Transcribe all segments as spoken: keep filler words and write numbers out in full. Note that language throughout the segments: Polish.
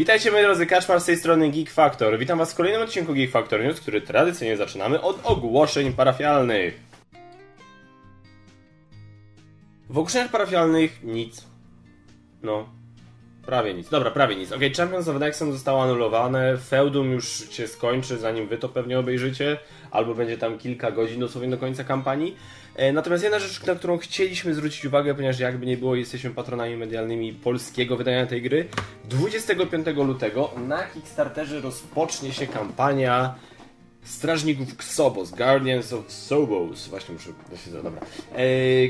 Witajcie, moi drodzy, Kaczmar z tej strony Geek Factor. Witam was w kolejnym odcinku Geek Factor News, który tradycyjnie zaczynamy od ogłoszeń parafialnych. W ogłoszeniach parafialnych nic. No, prawie nic. Dobra, prawie nic. Okej, okay, Champions of Exxon zostało anulowane, Feudum już się skończy, zanim wy to pewnie obejrzycie, albo będzie tam kilka godzin dosłownie do końca kampanii. Natomiast jedna rzecz, na którą chcieliśmy zwrócić uwagę, ponieważ jakby nie było, jesteśmy patronami medialnymi polskiego wydania tej gry. dwudziestego piątego lutego na Kickstarterze rozpocznie się kampania Strażników Xobos, Guardians of Xobos. Właśnie muszę... Dobra.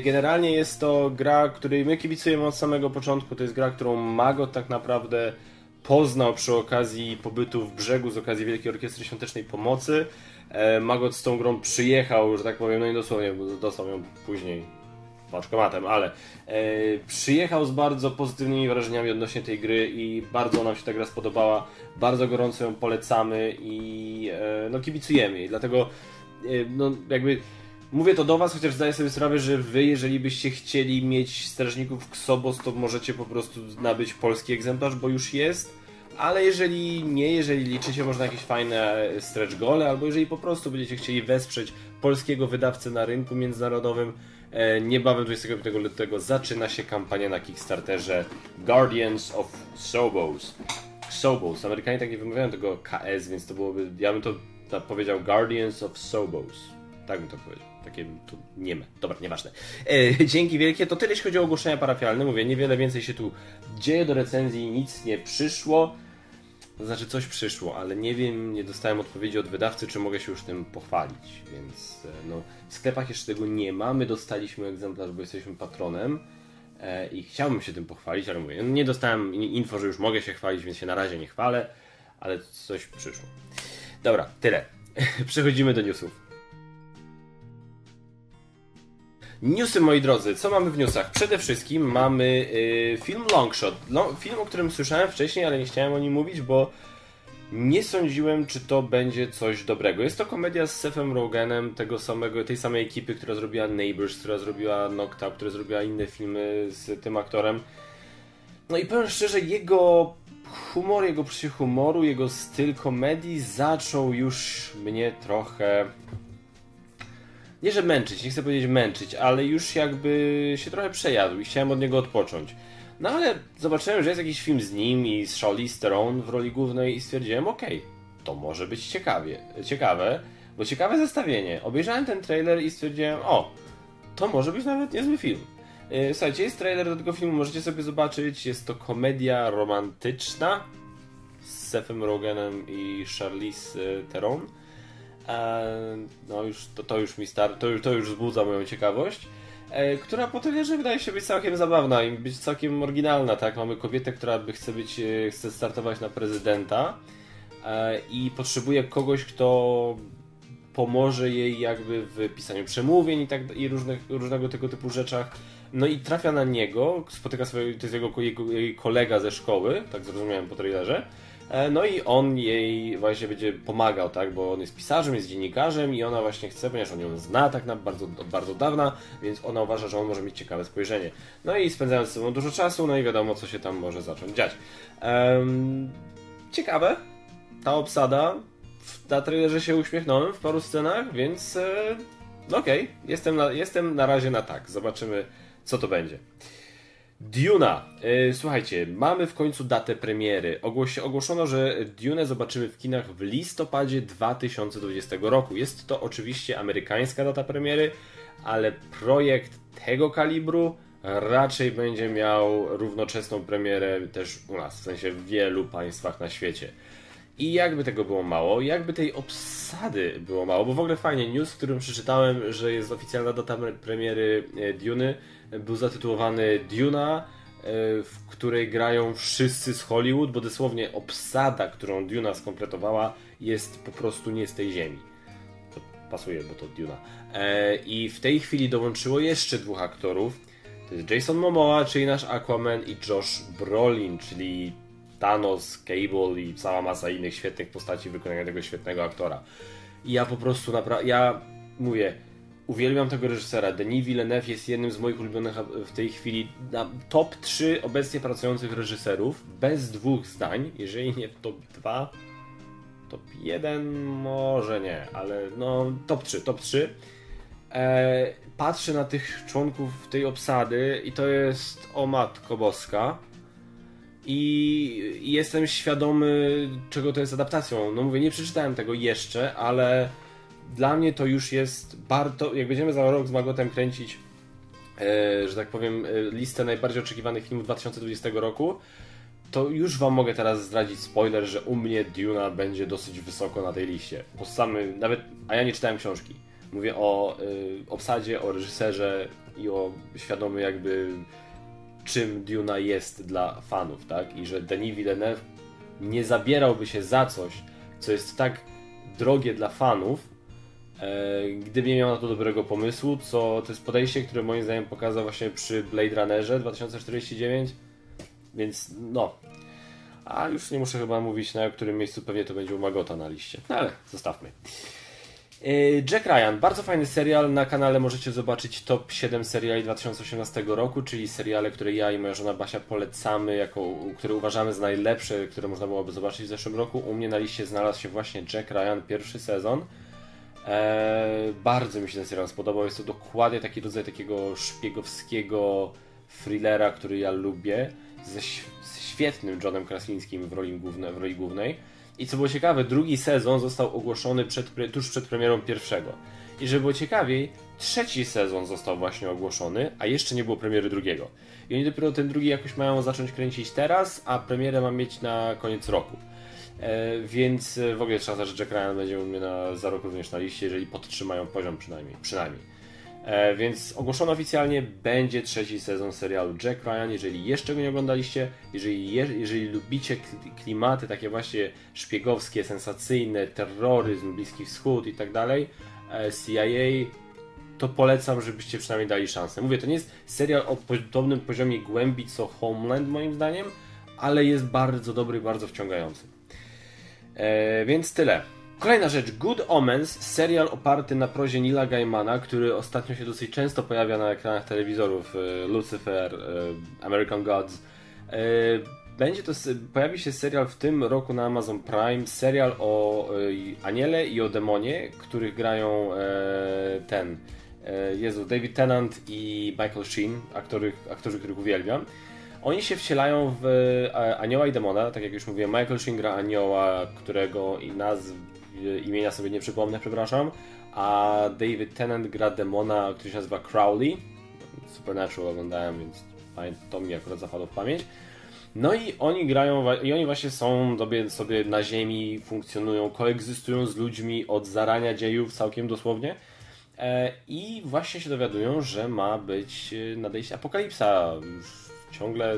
Generalnie jest to gra, której my kibicujemy od samego początku. To jest gra, którą Magot tak naprawdę poznał przy okazji pobytu w Brzegu, z okazji Wielkiej Orkiestry Świątecznej Pomocy. Magot z tą grą przyjechał, że tak powiem, no i dosłownie, bo dostał ją później paczkomatem, ale e, przyjechał z bardzo pozytywnymi wrażeniami odnośnie tej gry i bardzo nam się ta gra spodobała, bardzo gorąco ją polecamy i e, no kibicujemy jej, dlatego e, no jakby mówię to do was, chociaż zdaję sobie sprawę, że wy, jeżeli byście chcieli mieć Strażników Xobos, to możecie po prostu nabyć polski egzemplarz, bo już jest. Ale jeżeli nie, jeżeli liczycie może na jakieś fajne stretch gole, albo jeżeli po prostu będziecie chcieli wesprzeć polskiego wydawcę na rynku międzynarodowym, e, niebawem dwudziestego piątego lutego zaczyna się kampania na Kickstarterze Guardians of Xobos. Xobos. Amerykanie tak nie wymawiają tego K S, więc to byłoby... Ja bym to powiedział Guardians of Xobos. Tak bym to powiedział. Takie tu nieme. Dobra, nieważne. E, dzięki wielkie. To tyle, jeśli chodzi o ogłoszenia parafialne. Mówię, niewiele więcej się tu dzieje. Do recenzji nic nie przyszło. To znaczy, coś przyszło, ale nie wiem, nie dostałem odpowiedzi od wydawcy, czy mogę się już tym pochwalić, więc no, w sklepach jeszcze tego nie ma. My dostaliśmy egzemplarz, bo jesteśmy patronem e, i chciałbym się tym pochwalić, ale mówię, nie dostałem info, że już mogę się chwalić, więc się na razie nie chwalę, ale coś przyszło. Dobra, tyle. Przechodzimy do newsów. Newsy, moi drodzy, co mamy w newsach? Przede wszystkim mamy yy, film Longshot. Long, film, o którym słyszałem wcześniej, ale nie chciałem o nim mówić, bo nie sądziłem, czy to będzie coś dobrego. Jest to komedia z Sethem Rogenem, tego samego, tej samej ekipy, która zrobiła Neighbors, która zrobiła Knockout, która zrobiła inne filmy z tym aktorem. No i powiem szczerze, jego humor, jego poczucie humoru, jego styl komedii zaczął już mnie trochę... Nie, że męczyć, nie chcę powiedzieć męczyć, ale już jakby się trochę przejadł i chciałem od niego odpocząć. No ale zobaczyłem, że jest jakiś film z nim i z Charlize Theron w roli głównej i stwierdziłem, okej, okay, to może być ciekawie, ciekawe, bo ciekawe zestawienie. Obejrzałem ten trailer i stwierdziłem, o, to może być nawet niezły film. Słuchajcie, jest trailer do tego filmu, możecie sobie zobaczyć, jest to komedia romantyczna z Sethem Rogenem i Charlize Theron. No już, to, to już mi star, to, to już wzbudza moją ciekawość, e, która po tyle, że wydaje się być całkiem zabawna i być całkiem oryginalna, tak? Mamy kobietę, która by chce być, chce startować na prezydenta e, i potrzebuje kogoś, kto pomoże jej jakby w pisaniu przemówień i, tak, i różnych, różnego tego typu rzeczach. No i trafia na niego, spotyka swojego, to jest jego, jego, jego kolega ze szkoły, tak zrozumiałem po trailerze. No i on jej właśnie będzie pomagał, tak, bo on jest pisarzem, jest dziennikarzem i ona właśnie chce, ponieważ on ją zna tak na bardzo, od bardzo dawna, więc ona uważa, że on może mieć ciekawe spojrzenie. No i spędzają ze sobą dużo czasu, no i wiadomo, co się tam może zacząć dziać. Um, ciekawe, ta obsada, na trailerze się uśmiechnąłem w paru scenach, więc e, okej, okay. jestem, na, jestem na razie na tak, zobaczymy, co to będzie. Diuna. Słuchajcie, mamy w końcu datę premiery. Ogłos ogłoszono, że Diunę zobaczymy w kinach w listopadzie dwa tysiące dwudziestego roku. Jest to oczywiście amerykańska data premiery, ale projekt tego kalibru raczej będzie miał równoczesną premierę też u nas, w sensie w wielu państwach na świecie. I jakby tego było mało, jakby tej obsady było mało, bo w ogóle fajnie, news, w którym przeczytałem, że jest oficjalna data premiery Duny, był zatytułowany Duna, w której grają wszyscy z Hollywood, bo dosłownie obsada, którą Duna skompletowała, jest po prostu nie z tej ziemi. To pasuje, bo to Duna. I w tej chwili dołączyło jeszcze dwóch aktorów, to jest Jason Momoa, czyli nasz Aquaman, i Josh Brolin, czyli Thanos, Cable i cała masa innych świetnych postaci wykonania tego świetnego aktora. I ja po prostu naprawdę, ja mówię, Uwielbiam tego reżysera. Denis Villeneuve jest jednym z moich ulubionych w tej chwili na top trzy obecnie pracujących reżyserów. Bez dwóch zdań, jeżeli nie w top dwa, top jeden może nie, ale no top trzy, top trzy. Eee, patrzę na tych członków tej obsady i to jest o matko boska. I jestem świadomy, czego to jest adaptacją. No mówię, nie przeczytałem tego jeszcze, ale dla mnie to już jest bardzo... Jak będziemy za rok z Magotem kręcić, e, że tak powiem, listę najbardziej oczekiwanych filmów dwa tysiące dwudziestego roku, to już wam mogę teraz zdradzić spoiler, że u mnie Diuna będzie dosyć wysoko na tej liście. Bo samy, nawet, a ja nie czytałem książki. Mówię o y, obsadzie, o reżyserze i o świadomy jakby... czym Diuna jest dla fanów, tak? I że Denis Villeneuve nie zabierałby się za coś, co jest tak drogie dla fanów, e, gdyby nie miał na to dobrego pomysłu, co to jest podejście, które moim zdaniem pokazał właśnie przy Blade Runnerze dwa tysiące czterdzieści dziewięć, więc no, a już nie muszę chyba mówić, na którym miejscu pewnie to będzie u Magota na liście, no, ale zostawmy. Jack Ryan, bardzo fajny serial, na kanale możecie zobaczyć top siedem seriali dwa tysiące osiemnastego roku, czyli seriale, które ja i moja żona Basia polecamy, jako, które uważamy za najlepsze, które można byłoby zobaczyć w zeszłym roku. U mnie na liście znalazł się właśnie Jack Ryan, pierwszy sezon. Eee, bardzo mi się ten serial spodobał, jest to dokładnie taki rodzaj takiego szpiegowskiego thrillera, który ja lubię, ze, ze świetnym Johnem Krasińskim w roli, główne, w roli głównej. I co było ciekawe, drugi sezon został ogłoszony przed, tuż przed premierą pierwszego. I żeby było ciekawiej, trzeci sezon został właśnie ogłoszony, a jeszcze nie było premiery drugiego. I oni dopiero ten drugi jakoś mają zacząć kręcić teraz, a premierę ma mieć na koniec roku. E, więc w ogóle szansa, że Jack Ryan będzie u mnie na, za rok również na liście, jeżeli podtrzymają poziom przynajmniej. przynajmniej. E, więc ogłoszono oficjalnie, będzie trzeci sezon serialu Jack Ryan, jeżeli jeszcze go nie oglądaliście, jeżeli, je, jeżeli lubicie klimaty takie właśnie szpiegowskie, sensacyjne, terroryzm, Bliski Wschód i tak dalej, C I A, to polecam, żebyście przynajmniej dali szansę. Mówię, to nie jest serial o podobnym poziomie głębi co Homeland moim zdaniem, ale jest bardzo dobry, bardzo wciągający. E, więc tyle. Kolejna rzecz, Good Omens, serial oparty na prozie Neila Gaimana, który ostatnio się dosyć często pojawia na ekranach telewizorów, Lucifer, American Gods. Będzie to, pojawi się serial w tym roku na Amazon Prime, serial o aniele i o demonie, których grają ten, Jezu, David Tennant i Michael Sheen, aktorzy, aktorzy których uwielbiam. Oni się wcielają w anioła i demona, tak jak już mówiłem, Michael Sheen gra anioła, którego i nazw imienia sobie nie przypomnę, przepraszam, a David Tennant gra demona, który się nazywa Crowley. Supernatural oglądałem, więc to mi akurat zapadło w pamięć. No i oni grają, i oni właśnie są sobie na ziemi, funkcjonują, koegzystują z ludźmi od zarania dziejów, całkiem dosłownie. I właśnie się dowiadują, że ma być nadejście apokalipsa, już ciągle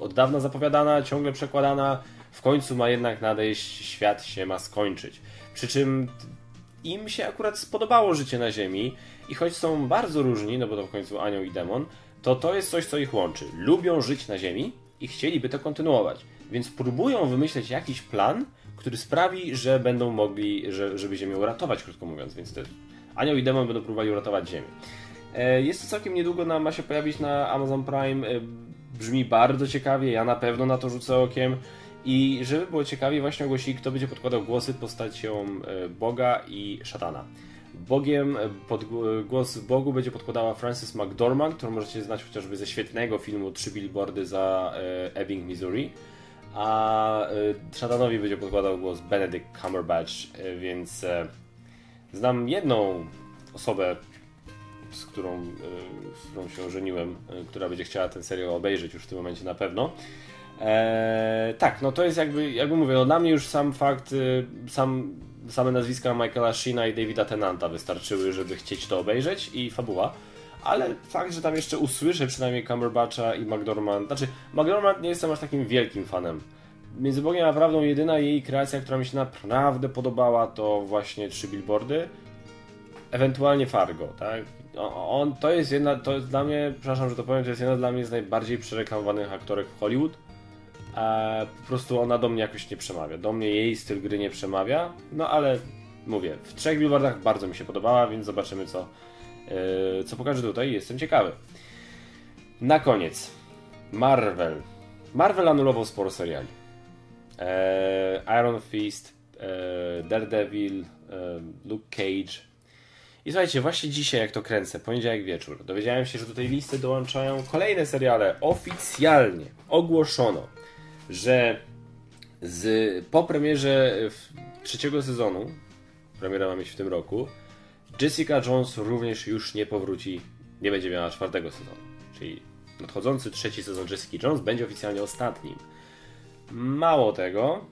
od dawna zapowiadana, ciągle przekładana. W końcu ma jednak nadejść, świat się ma skończyć. Przy czym im się akurat spodobało życie na ziemi i choć są bardzo różni, no bo to w końcu anioł i demon, to to jest coś, co ich łączy. Lubią żyć na ziemi i chcieliby to kontynuować, więc próbują wymyśleć jakiś plan, który sprawi, że będą mogli, że, żeby ziemię uratować, krótko mówiąc, więc te anioł i demon będą próbowali uratować ziemię. Jest to całkiem niedługo, na, ma się pojawić na Amazon Prime, brzmi bardzo ciekawie, ja na pewno na to rzucę okiem. I żeby było ciekawie, właśnie ogłosili, kto będzie podkładał głosy postacią Boga i szatana. Bogiem, pod, głos Bogu będzie podkładała Frances McDormand, którą możecie znać chociażby ze świetnego filmu Trzy billboardy za Ebbing, Missouri. A szatanowi będzie podkładał głos Benedict Cumberbatch, więc znam jedną osobę, z którą, z którą się ożeniłem, która będzie chciała ten serial obejrzeć już w tym momencie na pewno. Eee, tak, no to jest jakby, jakby mówię, no dla mnie już sam fakt, y, sam, same nazwiska Michaela Sheena i Davida Tennanta wystarczyły, żeby chcieć to obejrzeć i fabuła, ale fakt, że tam jeszcze usłyszę przynajmniej Cumberbatcha i McDormand, znaczy McDormand nie jestem aż takim wielkim fanem. Między Bogiem a Prawdą jedyna jej kreacja, która mi się naprawdę podobała, to właśnie Trzy billboardy, ewentualnie Fargo, tak? On, to jest jedna, to jest dla mnie, przepraszam, że to powiem, to jest jedna dla mnie z najbardziej przereklamowanych aktorek w Hollywood. A po prostu ona do mnie jakoś nie przemawia. Do mnie jej styl gry nie przemawia. No ale mówię, w trzech billboardach bardzo mi się podobała, więc zobaczymy co, Co pokażę tutaj, jestem ciekawy. Na koniec Marvel. Marvel anulował sporo seriali. Eee, Iron Fist, eee, Daredevil, eee, Luke Cage. I słuchajcie, właśnie dzisiaj, jak to kręcę, poniedziałek wieczór, dowiedziałem się, że do tej listy dołączają kolejne seriale. Oficjalnie ogłoszono, że z, po premierze trzeciego sezonu, premiera ma mieć w tym roku, Jessica Jones również już nie powróci, nie będzie miała czwartego sezonu. Czyli nadchodzący trzeci sezon Jessica Jones będzie oficjalnie ostatnim. Mało tego,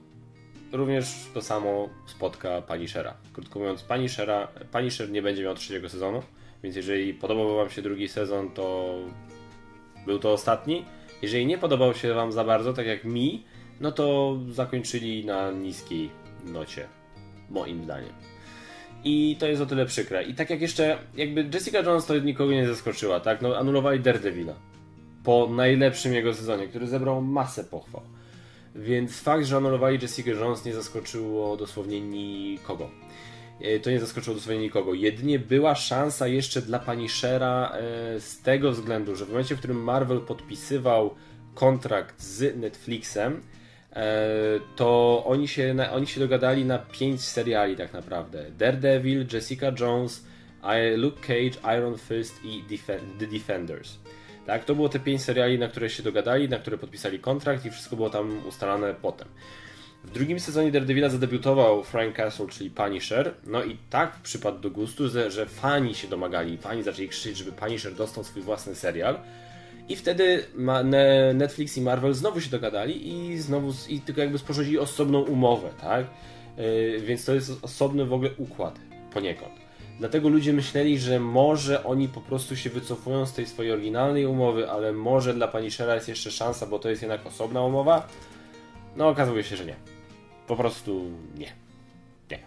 również to samo spotka Punishera. Krótko mówiąc, Punishera, Punisher nie będzie miał trzeciego sezonu, więc jeżeli podobał Wam się drugi sezon, to był to ostatni. Jeżeli nie podobał się Wam za bardzo, tak jak mi, no to zakończyli na niskiej nocie, moim zdaniem. I to jest o tyle przykre. I tak jak jeszcze, jakby Jessica Jones to nikogo nie zaskoczyła, tak? No, anulowali Daredevila po najlepszym jego sezonie, który zebrał masę pochwał. Więc fakt, że anulowali Jessica Jones, nie zaskoczyło dosłownie nikogo. To nie zaskoczyło dosłownie nikogo. Jedynie była szansa jeszcze dla Punishera z tego względu, że w momencie, w którym Marvel podpisywał kontrakt z Netflixem, to oni się, oni się dogadali na pięć seriali tak naprawdę. Daredevil, Jessica Jones, Luke Cage, Iron Fist i The Defenders. Tak, to było te pięć seriali, na które się dogadali, na które podpisali kontrakt i wszystko było tam ustalane potem. W drugim sezonie Daredevila zadebiutował Frank Castle, czyli Punisher. No i tak przypadł do gustu, że fani się domagali, fani zaczęli krzyczeć, żeby Punisher dostał swój własny serial. I wtedy Netflix i Marvel znowu się dogadali i znowu i tylko jakby sporządzili osobną umowę, tak? Więc to jest osobny w ogóle układ poniekąd. Dlatego ludzie myśleli, że może oni po prostu się wycofują z tej swojej oryginalnej umowy, ale może dla Punishera jest jeszcze szansa, bo to jest jednak osobna umowa. No okazuje się, że nie. Po prostu nie. Nie.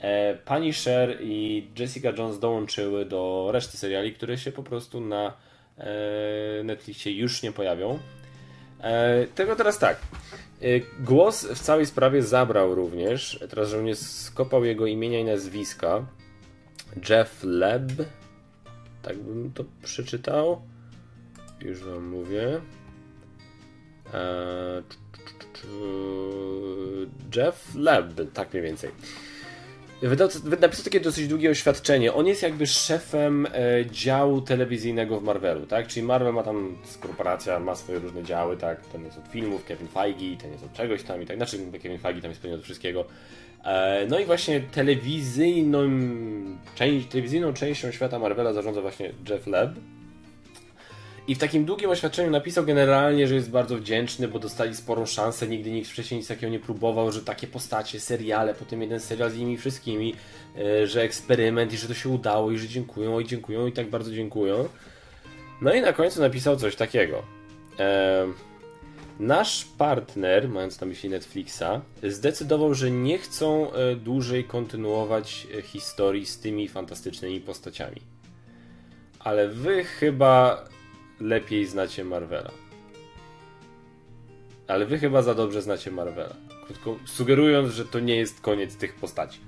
E, Punisher i Jessica Jones dołączyły do reszty seriali, które się po prostu na e, Netflixie już nie pojawią. E, tego teraz tak. E, głos w całej sprawie zabrał również, teraz żebym nie skopał jego imienia i nazwiska, Jeff Leb, tak bym to przeczytał, już Wam mówię. Eee, Jeff Leb, tak mniej więcej. Wydał, napisał takie dosyć długie oświadczenie. On jest jakby szefem e, działu telewizyjnego w Marvelu, tak? Czyli Marvel ma tam, korporacja ma swoje różne działy, tak? Ten jest od filmów, Kevin Feige, ten jest od czegoś tam i tak. Znaczy Kevin Feige tam jest pewnie od wszystkiego. E, no i właśnie telewizyjną, część, telewizyjną częścią świata Marvela zarządza właśnie Jeff Leb. I w takim długim oświadczeniu napisał generalnie, że jest bardzo wdzięczny, bo dostali sporą szansę, nigdy nikt wcześniej nic takiego nie próbował, że takie postacie, seriale, potem jeden serial z nimi wszystkimi, że eksperyment i że to się udało i że dziękują i dziękują i tak bardzo dziękują. No i na końcu napisał coś takiego. Nasz partner, mając na myśli Netflixa, zdecydował, że nie chcą dłużej kontynuować historii z tymi fantastycznymi postaciami. Ale wy chyba... lepiej znacie Marvela. Ale wy chyba za dobrze znacie Marvela. Krótko sugerując, że to nie jest koniec tych postaci.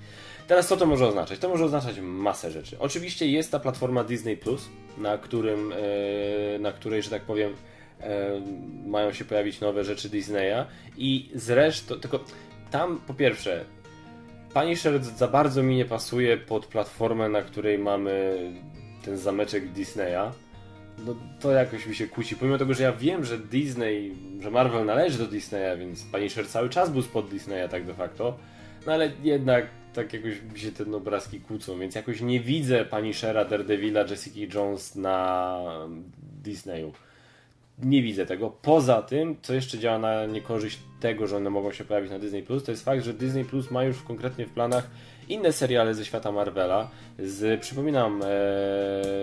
Teraz co to może oznaczać? To może oznaczać masę rzeczy. Oczywiście jest ta platforma Disney plus, na którym, na której, że tak powiem, mają się pojawić nowe rzeczy Disneya. I zresztą, tylko tam po pierwsze, Punisher za bardzo mi nie pasuje pod platformę, na której mamy ten zameczek Disneya. No to jakoś mi się kłóci, pomimo tego, że ja wiem, że Disney, że Marvel należy do Disneya, więc Punisher cały czas był spod Disneya tak de facto, no ale jednak tak jakoś mi się te obrazki kłócą, więc jakoś nie widzę Punishera, Daredevila, Jessica Jones na Disneyu. Nie widzę tego. Poza tym, co jeszcze działa na niekorzyść tego, że one mogą się pojawić na Disney plus, to jest fakt, że Disney plus ma już konkretnie w planach inne seriale ze świata Marvela. Z, przypominam, e,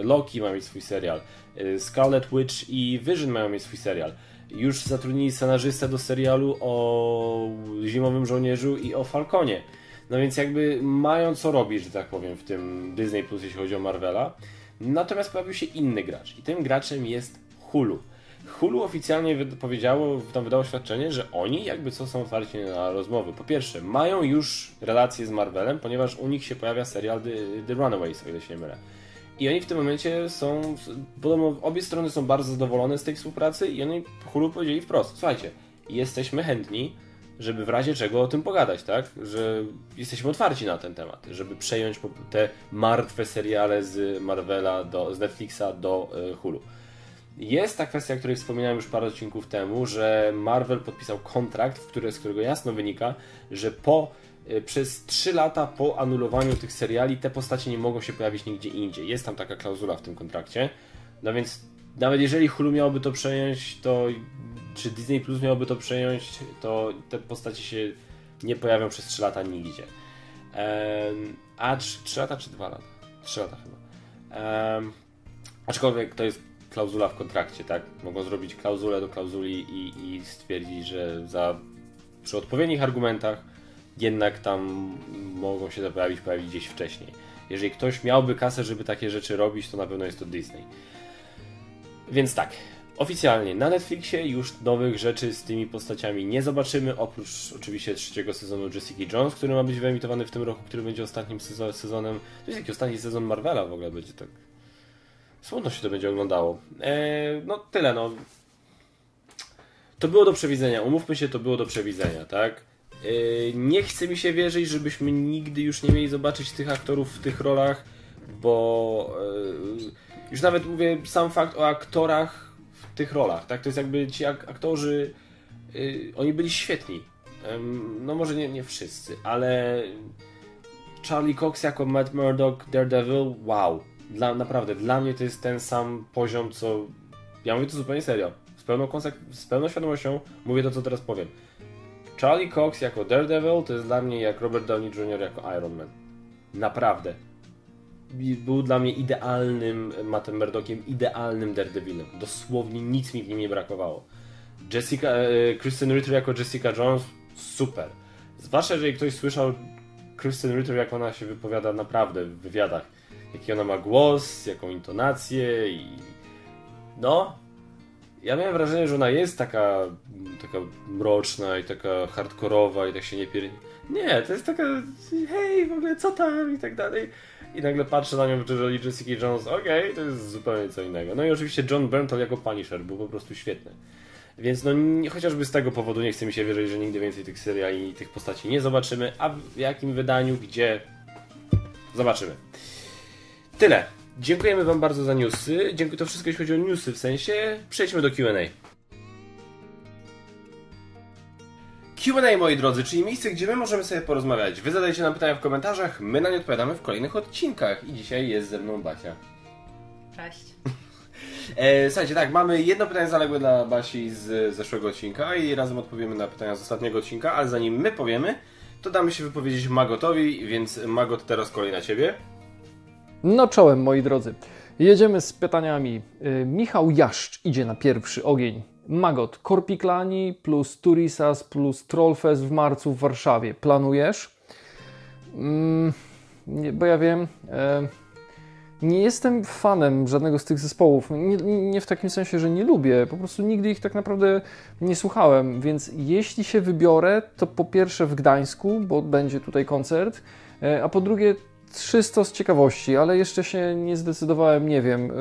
Loki ma mieć swój serial, e, Scarlet Witch i Vision mają mieć swój serial. Już zatrudnili scenarzystę do serialu o Zimowym Żołnierzu i o Falconie. No więc jakby mają co robić, że tak powiem, w tym Disney plus, jeśli chodzi o Marvela. Natomiast pojawił się inny gracz i tym graczem jest Hulu. Hulu oficjalnie powiedziało, tam wydało oświadczenie, że oni jakby co są otwarci na rozmowy. Po pierwsze, mają już relacje z Marvelem, ponieważ u nich się pojawia serial The, The Runaways, o ile się nie mylę. I oni w tym momencie są, podobno obie strony są bardzo zadowolone z tej współpracy i oni Hulu powiedzieli wprost, słuchajcie, jesteśmy chętni, żeby w razie czego o tym pogadać, tak? Że jesteśmy otwarci na ten temat, żeby przejąć te martwe seriale z Marvela, do, z Netflixa do Hulu. Jest ta kwestia, o której wspominałem już parę odcinków temu, że Marvel podpisał kontrakt, w który, z którego jasno wynika, że po przez trzy lata po anulowaniu tych seriali te postacie nie mogą się pojawić nigdzie indziej. Jest tam taka klauzula w tym kontrakcie. No więc nawet jeżeli Hulu miałoby to przejąć, to czy Disney Plus miałoby to przejąć, to te postacie się nie pojawią przez trzy lata nigdzie. Ehm, a trzy lata czy dwa lata? trzy lata chyba. Ehm, aczkolwiek to jest klauzula w kontrakcie, tak? Mogą zrobić klauzulę do klauzuli i, i stwierdzić, że za, przy odpowiednich argumentach jednak tam mogą się pojawić, pojawić gdzieś wcześniej. Jeżeli ktoś miałby kasę, żeby takie rzeczy robić, to na pewno jest to Disney. Więc tak, oficjalnie na Netflixie już nowych rzeczy z tymi postaciami nie zobaczymy, oprócz oczywiście trzeciego sezonu Jessica Jones, który ma być wyemitowany w tym roku, który będzie ostatnim sezonem. To jest jaki ostatni sezon Marvela w ogóle będzie, tak smutno się to będzie oglądało. Eee, no tyle, no. To było do przewidzenia, umówmy się, to było do przewidzenia, tak? Nie chce mi się wierzyć, żebyśmy nigdy już nie mieli zobaczyć tych aktorów w tych rolach, bo już nawet mówię sam fakt o aktorach w tych rolach, tak? To jest jakby ci aktorzy, oni byli świetni, no może nie, nie wszyscy, ale Charlie Cox jako Matt Murdock, Daredevil, wow, dla, naprawdę dla mnie to jest ten sam poziom, co ja mówię to zupełnie serio, z pełną, z pełną świadomością mówię to, co teraz powiem. Charlie Cox jako Daredevil to jest dla mnie jak Robert Downey junior jako Iron Man. Naprawdę. Był dla mnie idealnym Mattem Murdockiem, idealnym Daredevilem. Dosłownie nic mi w nim nie brakowało. Jessica, Kristen Ritter jako Jessica Jones, super. Zwłaszcza jeżeli ktoś słyszał Kristen Ritter, jak ona się wypowiada naprawdę w wywiadach. Jaki ona ma głos, jaką intonację i... No... Ja miałem wrażenie, że ona jest taka, taka mroczna i taka hardkorowa i tak się nie pier... Nie, to jest taka hej, w ogóle co tam i tak dalej. I nagle patrzę na nią, że Jessica Jones, okej, okay, to jest zupełnie co innego. No i oczywiście John Bernthal jako Punisher był po prostu świetny. Więc no nie, chociażby z tego powodu nie chce mi się wierzyć, że nigdy więcej tych seriali i tych postaci nie zobaczymy, a w jakim wydaniu, gdzie zobaczymy. Tyle. Dziękujemy Wam bardzo za newsy. Dziękuję, to wszystko jeśli chodzi o newsy, w sensie przejdźmy do Q and A. Q and A, moi drodzy, czyli miejsce, gdzie my możemy sobie porozmawiać. Wy zadajcie nam pytania w komentarzach, my na nie odpowiadamy w kolejnych odcinkach. I dzisiaj jest ze mną Basia. Cześć. e, słuchajcie, tak, mamy jedno pytanie zaległe dla Basi z zeszłego odcinka i razem odpowiemy na pytania z ostatniego odcinka, ale zanim my powiemy, to damy się wypowiedzieć Magotowi, więc Magot, teraz kolej na Ciebie. No czołem, moi drodzy. Jedziemy z pytaniami. Yy, Michał Jaszcz idzie na pierwszy ogień. Magot, Korpiklani plus Turisas plus Trollfest w marcu w Warszawie. Planujesz? Mm, nie, bo ja wiem, yy, nie jestem fanem żadnego z tych zespołów. Nie, nie w takim sensie, że nie lubię. Po prostu nigdy ich tak naprawdę nie słuchałem. Więc jeśli się wybiorę, to po pierwsze w Gdańsku, bo będzie tutaj koncert, yy, a po drugie trzysta z ciekawości, ale jeszcze się nie zdecydowałem, nie wiem.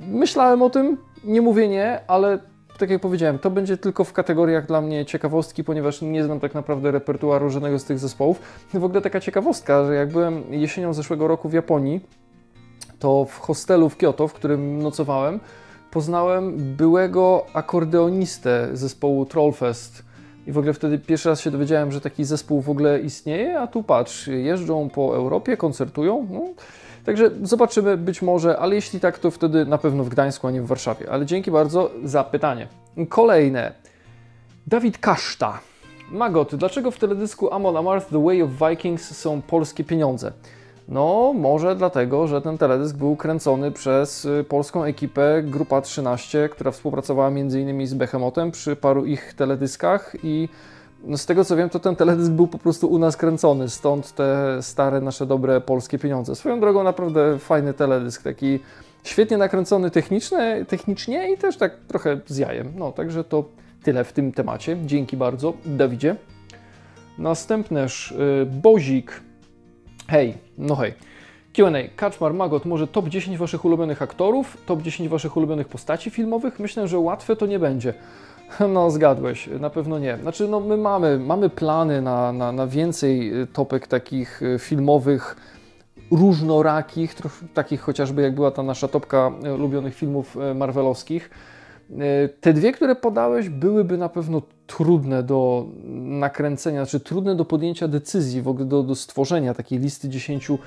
Myślałem o tym, nie mówię nie, ale tak jak powiedziałem, to będzie tylko w kategoriach dla mnie ciekawostki, ponieważ nie znam tak naprawdę repertuaru żadnego z tych zespołów. W ogóle taka ciekawostka, że jak byłem jesienią zeszłego roku w Japonii, to w hostelu w Kyoto, w którym nocowałem, poznałem byłego akordeonistę zespołu Trollfest. I w ogóle wtedy pierwszy raz się dowiedziałem, że taki zespół w ogóle istnieje, a tu patrz, jeżdżą po Europie, koncertują, no. Także zobaczymy, być może, ale jeśli tak, to wtedy na pewno w Gdańsku, a nie w Warszawie. Ale dzięki bardzo za pytanie. Kolejne. Dawid Kaszta. Magot, dlaczego w teledysku Amon Amarth The Way of Vikings są polskie pieniądze? No, może dlatego, że ten teledysk był kręcony przez polską ekipę Grupa trzynaście, która współpracowała między innymi z Behemotem przy paru ich teledyskach i no, z tego co wiem, to ten teledysk był po prostu u nas kręcony, stąd te stare nasze dobre polskie pieniądze. Swoją drogą naprawdę fajny teledysk, taki świetnie nakręcony technicznie, technicznie i też tak trochę z jajem. No, także to tyle w tym temacie. Dzięki bardzo, Dawidzie. Następny, Bozik. Hej, no hej. Q and A. Kaczmar, Magot, może top dziesięć waszych ulubionych aktorów, top dziesięć waszych ulubionych postaci filmowych? Myślę, że łatwe to nie będzie. No, zgadłeś, na pewno nie. Znaczy, no, my mamy, mamy plany na, na, na więcej topek takich filmowych, różnorakich, takich chociażby jak była ta nasza topka ulubionych filmów marvelowskich. Te dwie, które podałeś, byłyby na pewno trudne do nakręcenia, znaczy trudne do podjęcia decyzji, w ogóle do, do stworzenia takiej listy dziesięciu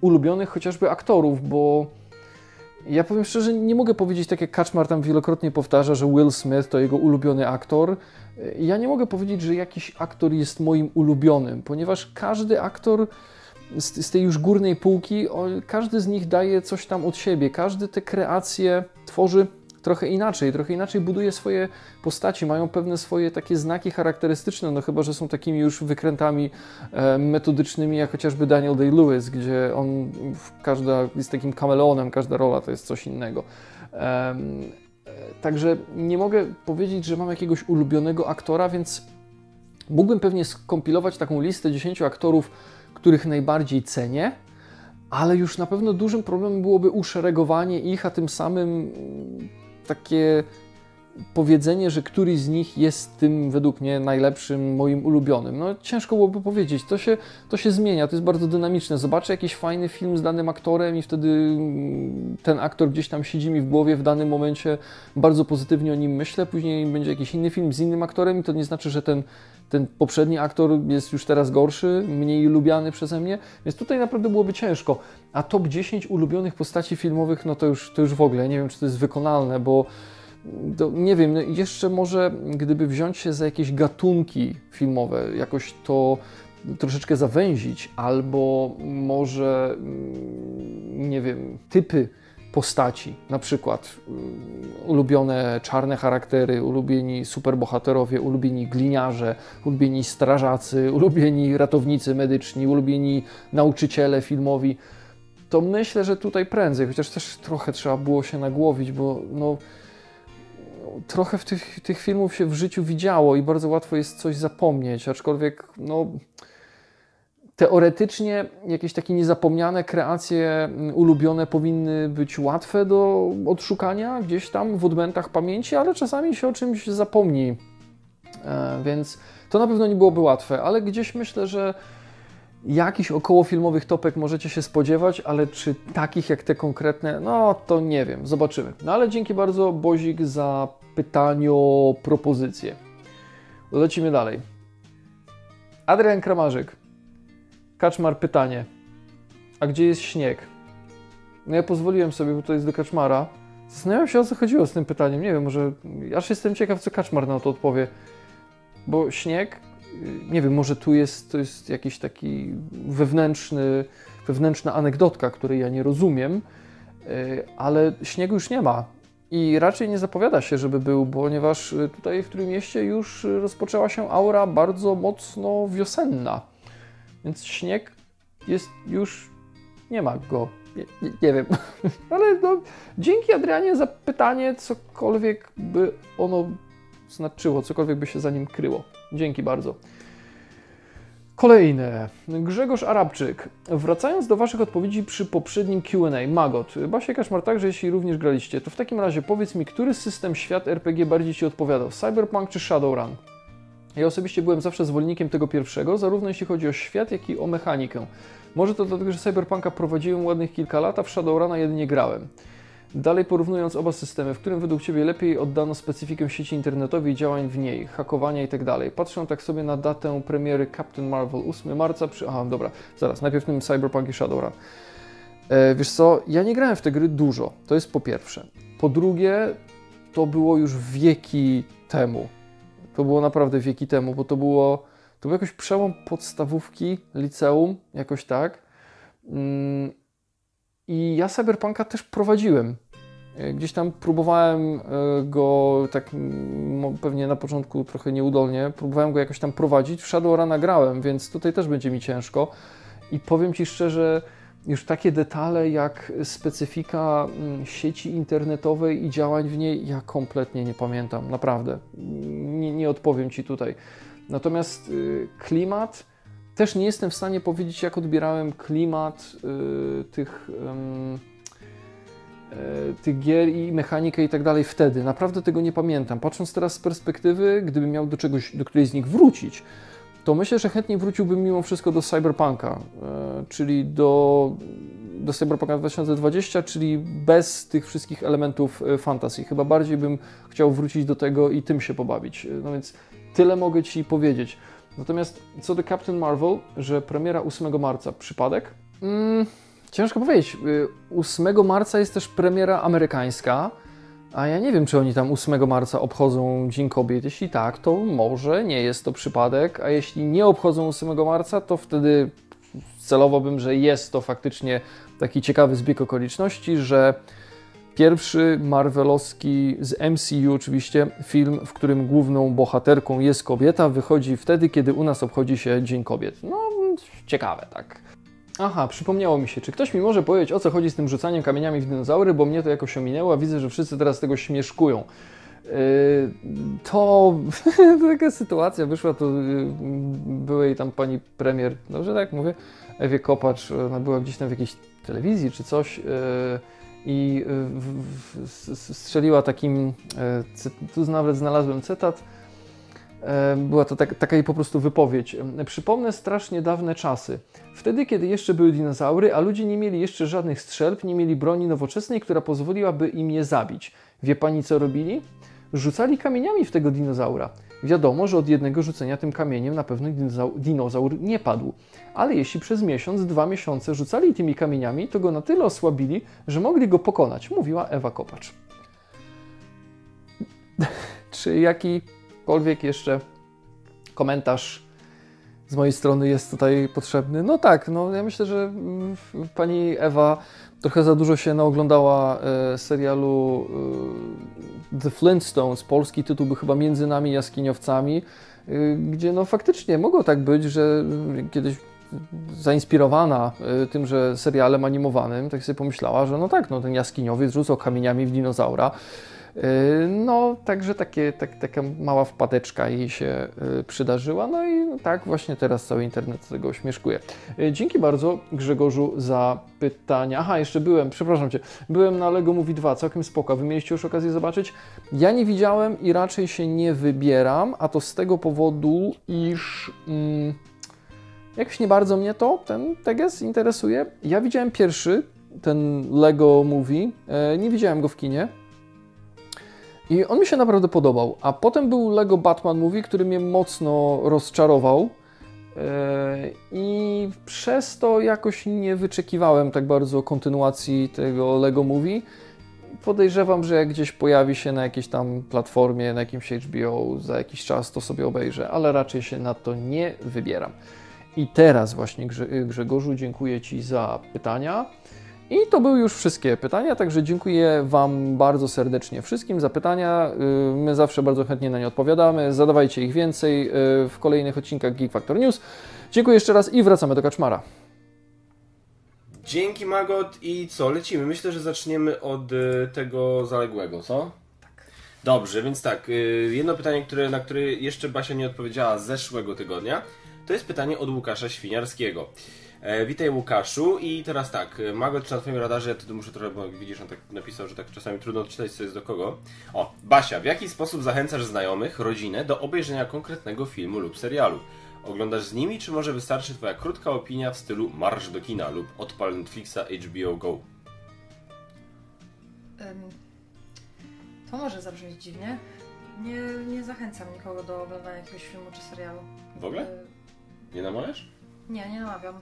ulubionych chociażby aktorów, bo ja powiem szczerze, nie mogę powiedzieć, tak jak Kaczmar tam wielokrotnie powtarza, że Will Smith to jego ulubiony aktor. Ja nie mogę powiedzieć, że jakiś aktor jest moim ulubionym, ponieważ każdy aktor z tej już górnej półki, każdy z nich daje coś tam od siebie, każdy te kreacje tworzy trochę inaczej, trochę inaczej buduje swoje postaci, mają pewne swoje takie znaki charakterystyczne, no chyba że są takimi już wykrętami metodycznymi, jak chociażby Daniel Day-Lewis, gdzie on każda jest takim kameleonem, każda rola to jest coś innego. Także nie mogę powiedzieć, że mam jakiegoś ulubionego aktora, więc mógłbym pewnie skompilować taką listę dziesięciu aktorów, których najbardziej cenię, ale już na pewno dużym problemem byłoby uszeregowanie ich, a tym samym takie powiedzenie, że któryś z nich jest tym według mnie najlepszym, moim ulubionym. No ciężko byłoby powiedzieć, to się, to się zmienia, to jest bardzo dynamiczne. Zobaczę jakiś fajny film z danym aktorem i wtedy ten aktor gdzieś tam siedzi mi w głowie w danym momencie, bardzo pozytywnie o nim myślę, później będzie jakiś inny film z innym aktorem i to nie znaczy, że ten, ten poprzedni aktor jest już teraz gorszy, mniej lubiany przeze mnie, więc tutaj naprawdę byłoby ciężko. A top dziesięć ulubionych postaci filmowych, no to już, to już w ogóle, nie wiem, czy to jest wykonalne, bo to, nie wiem, no jeszcze może gdyby wziąć się za jakieś gatunki filmowe, jakoś to troszeczkę zawęzić, albo może, nie wiem, typy postaci, na przykład ulubione czarne charaktery, ulubieni superbohaterowie, ulubieni gliniarze, ulubieni strażacy, ulubieni ratownicy medyczni, ulubieni nauczyciele filmowi, to myślę, że tutaj prędzej, chociaż też trochę trzeba było się nagłowić, bo no... trochę w tych, tych filmów się w życiu widziało i bardzo łatwo jest coś zapomnieć, aczkolwiek no, teoretycznie jakieś takie niezapomniane kreacje ulubione powinny być łatwe do odszukania gdzieś tam w odmętach pamięci, ale czasami się o czymś zapomni, e, więc to na pewno nie byłoby łatwe, ale gdzieś myślę, że jakichś okołofilmowych topek możecie się spodziewać, ale czy takich jak te konkretne, no to nie wiem, zobaczymy. No ale dzięki bardzo, Bozik, za pytanio, propozycję. Lecimy dalej. Adrian Kramarzyk. Kaczmar, pytanie. A gdzie jest śnieg? No ja pozwoliłem sobie, bo to jest do Kaczmara. Zastanawiam się, o co chodziło z tym pytaniem. Nie wiem, może... aż jestem ciekaw, co Kaczmar na to odpowie. Bo śnieg... nie wiem, może tu jest, to jest jakiś taki wewnętrzny, wewnętrzna anegdotka, której ja nie rozumiem, ale śniegu już nie ma i raczej nie zapowiada się, żeby był, ponieważ tutaj w Trójmieście już rozpoczęła się aura bardzo mocno wiosenna, więc śnieg jest już, nie ma go, nie, nie, nie wiem, ale no, dzięki Adrianie za pytanie, cokolwiek by ono znaczyło, cokolwiek by się za nim kryło. Dzięki bardzo. Kolejne. Grzegorz Arabczyk. Wracając do waszych odpowiedzi przy poprzednim Q and A. Magot. Basia, Kaczmar, także jeśli również graliście, to w takim razie powiedz mi, który system świat R P G bardziej ci odpowiadał? Cyberpunk czy Shadowrun? Ja osobiście byłem zawsze zwolennikiem tego pierwszego, zarówno jeśli chodzi o świat, jak i o mechanikę. Może to dlatego, że Cyberpunka prowadziłem ładnych kilka lat, a w Shadowruna jedynie grałem. Dalej porównując oba systemy, w którym według Ciebie lepiej oddano specyfikę sieci internetowej i działań w niej, hakowania itd. Patrzę tak sobie na datę premiery Captain Marvel ósmego marca przy... Aha, dobra, zaraz, najpierw tym Cyberpunk i Shadowrun. E, wiesz co, ja nie grałem w te gry dużo, to jest po pierwsze. Po drugie, to było już wieki temu. To było naprawdę wieki temu, bo to było... to był jakoś przełom podstawówki, liceum, jakoś tak. Mm, I ja Cyberpunka też prowadziłem. Gdzieś tam próbowałem go, tak pewnie na początku trochę nieudolnie, próbowałem go jakoś tam prowadzić, w Shadowruna grałem, więc tutaj też będzie mi ciężko. I powiem Ci szczerze, już takie detale jak specyfika sieci internetowej i działań w niej, ja kompletnie nie pamiętam, naprawdę. Nie, nie odpowiem Ci tutaj. Natomiast klimat Też nie jestem w stanie powiedzieć, jak odbierałem klimat y, tych, y, tych gier i mechanikę i tak dalej wtedy. Naprawdę tego nie pamiętam. Patrząc teraz z perspektywy, gdybym miał do czegoś, do którejś z nich wrócić, to myślę, że chętnie wróciłbym mimo wszystko do Cyberpunka, y, czyli do, do Cyberpunka dwa tysiące dwudziestego, czyli bez tych wszystkich elementów fantasy. Chyba bardziej bym chciał wrócić do tego i tym się pobawić. No więc tyle mogę Ci powiedzieć. Natomiast co do Captain Marvel, że premiera ósmego marca, przypadek? Mm, ciężko powiedzieć. ósmego marca jest też premiera amerykańska, a ja nie wiem, czy oni tam ósmego marca obchodzą Dzień Kobiet. Jeśli tak, to może nie jest to przypadek, a jeśli nie obchodzą ósmego marca, to wtedy celowałbym, że jest to faktycznie taki ciekawy zbieg okoliczności, że pierwszy marvelowski z M C U oczywiście film, w którym główną bohaterką jest kobieta, wychodzi wtedy, kiedy u nas obchodzi się Dzień Kobiet. No, ciekawe, tak. Aha, przypomniało mi się, czy ktoś mi może powiedzieć, o co chodzi z tym rzucaniem kamieniami w dinozaury, bo mnie to jakoś ominęło, a widzę, że wszyscy teraz tego śmieszkują. Yy, to taka sytuacja wyszła, to yy, byłej tam pani premier, dobrze tak mówię, Ewie Kopacz, ona była gdzieś tam w jakiejś telewizji czy coś, yy, i strzeliła takim, tu nawet znalazłem cytat, była to tak, taka jej po prostu wypowiedź. Przypomnę strasznie dawne czasy. Wtedy, kiedy jeszcze były dinozaury, a ludzie nie mieli jeszcze żadnych strzelb, nie mieli broni nowoczesnej, która pozwoliłaby im je zabić. Wie pani, co robili? Rzucali kamieniami w tego dinozaura. Wiadomo, że od jednego rzucenia tym kamieniem na pewno dinozaur nie padł. Ale jeśli przez miesiąc, dwa miesiące rzucali tymi kamieniami, to go na tyle osłabili, że mogli go pokonać, mówiła Ewa Kopacz. Czy jakikolwiek jeszcze komentarz z mojej strony jest tutaj potrzebny? No tak, no ja myślę, że pani Ewa trochę za dużo się naoglądała e, serialu e, The Flintstones, polski tytuł by chyba Między nami jaskiniowcami, e, gdzie no faktycznie mogło tak być, że kiedyś zainspirowana e, tymże serialem animowanym, tak sobie pomyślała, że no tak, no ten jaskiniowiec rzucał kamieniami w dinozaura. E, no także takie, tak, taka mała wpadeczka jej się e, przydarzyła, no i no, tak właśnie teraz cały internet tego śmieszkuje. E, dzięki bardzo, Grzegorzu, za pytania. Aha, jeszcze byłem, przepraszam Cię, byłem na Lego Movie dwa, całkiem spoko. Wy mieliście już okazję zobaczyć? Ja nie widziałem i raczej się nie wybieram, a to z tego powodu, iż mm, jakoś nie bardzo mnie to, ten teges interesuje. Ja widziałem pierwszy, ten Lego Movie, e, nie widziałem go w kinie. I on mi się naprawdę podobał, a potem był Lego Batman Movie, który mnie mocno rozczarował yy, i przez to jakoś nie wyczekiwałem tak bardzo kontynuacji tego Lego Movie. Podejrzewam, że jak gdzieś pojawi się na jakiejś tam platformie, na jakimś H B O za jakiś czas, to sobie obejrzę, ale raczej się na to nie wybieram. I teraz właśnie, Grzegorzu, dziękuję Ci za pytania. I to były już wszystkie pytania, także dziękuję Wam bardzo serdecznie wszystkim za pytania. My zawsze bardzo chętnie na nie odpowiadamy. Zadawajcie ich więcej w kolejnych odcinkach Geek Factor News. Dziękuję jeszcze raz i wracamy do Kaczmara. Dzięki, Magot. I co, lecimy? Myślę, że zaczniemy od tego zaległego, co? Tak. Dobrze, więc tak. Jedno pytanie, które, na które jeszcze Basia nie odpowiedziała z zeszłego tygodnia, to jest pytanie od Łukasza Świniarskiego. E, witaj, Łukaszu, i teraz tak, Magot, czy na Twoim radarze, ja tu muszę trochę, bo widzisz, on tak napisał, że tak czasami trudno odczytać, co jest do kogo. O, Basia, w jaki sposób zachęcasz znajomych, rodzinę do obejrzenia konkretnego filmu lub serialu? Oglądasz z nimi, czy może wystarczy Twoja krótka opinia w stylu marsz do kina lub odpal Netflixa, H B O Go? To może zabrzmieć dziwnie. Nie, nie zachęcam nikogo do oglądania jakiegoś filmu czy serialu. W ogóle? Nie namawiasz? Nie, nie namawiam.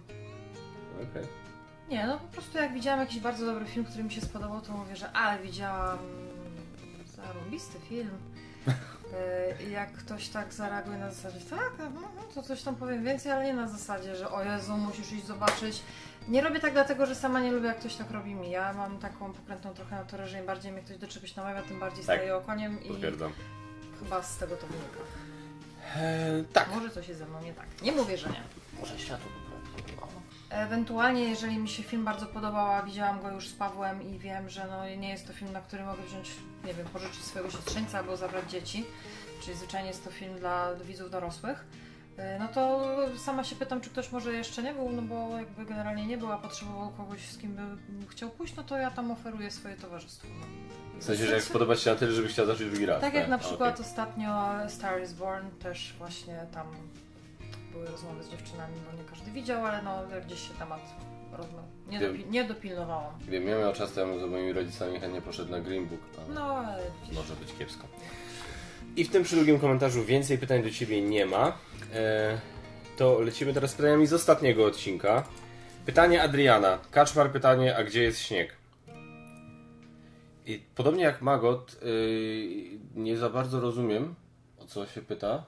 Okay. Nie, no po prostu jak widziałam jakiś bardzo dobry film, który mi się spodobał, to mówię, że ale widziałam zarąbisty film. I jak ktoś tak zareaguje na zasadzie, tak, no, to coś tam powiem więcej, ale nie na zasadzie, że o Jezu, musisz iść zobaczyć. Nie robię tak dlatego, że sama nie lubię, jak ktoś tak robi mi. Ja mam taką pokrętną trochę naturę, że im bardziej mnie ktoś do czegoś namawia, tym bardziej tak staję okoniem i chyba z tego to wynika. Eee, tak. Może coś jest ze mną nie tak. Nie mówię, że nie. Może światło poprawić. Ewentualnie, jeżeli mi się film bardzo podobał, a widziałam go już z Pawłem i wiem, że no, nie jest to film, na który mogę wziąć, nie wiem, pożyczyć swojego siostrzeńca albo zabrać dzieci, czyli zwyczajnie jest to film dla widzów dorosłych, No to sama się pytam, czy ktoś może jeszcze nie był, no bo jakby generalnie nie był, a potrzebował kogoś, z kim by chciał pójść, no to ja tam oferuję swoje towarzystwo. W sensie, że jak spodoba Ci się na tyle, żebyś chciał zacząć drugi raz. Tak, tak? Jak na przykład okay. ostatnio Star is Born, też właśnie tam były rozmowy z dziewczynami, bo nie każdy widział, ale no gdzieś się temat rozmawia. Nie, dopi nie dopilnowałam. Wiem, ja miałem czas temu z moimi rodzicami, chętnie poszedł na Green Book, ale no, ale gdzieś... może być kiepsko. I w tym drugim komentarzu więcej pytań do Ciebie nie ma. Eee, to lecimy teraz z pytaniami z ostatniego odcinka. Pytanie Adriana. Kaczmar pytanie, a gdzie jest śnieg? I podobnie jak Magot, yy, nie za bardzo rozumiem, o co się pyta.